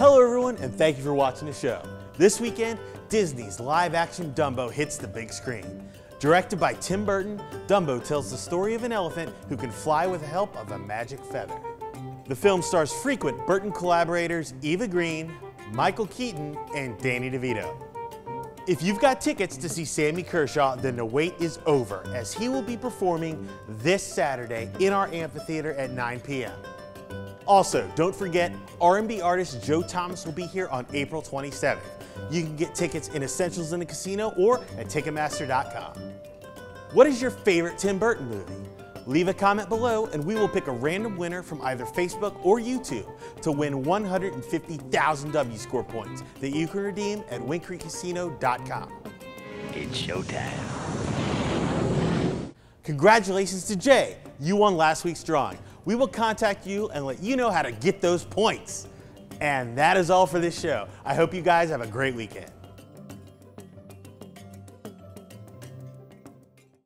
Hello everyone, and thank you for watching the show. This weekend, Disney's live-action Dumbo hits the big screen. Directed by Tim Burton, Dumbo tells the story of an elephant who can fly with the help of a magic feather. The film stars frequent Burton collaborators Eva Green, Michael Keaton, and Danny DeVito. If you've got tickets to see Sammy Kershaw, then the wait is over, as he will be performing this Saturday in our amphitheater at 9 p.m. Also, don't forget, R&B artist Joe Thomas will be here on April 27th. You can get tickets in Essentials in the Casino or at Ticketmaster.com. What is your favorite Tim Burton movie? Leave a comment below and we will pick a random winner from either Facebook or YouTube to win 150,000 WScore points that you can redeem at WindCreekCasino.com. It's showtime. Congratulations to Jay. You won last week's drawing. We will contact you and let you know how to get those points. And that is all for this show. I hope you guys have a great weekend.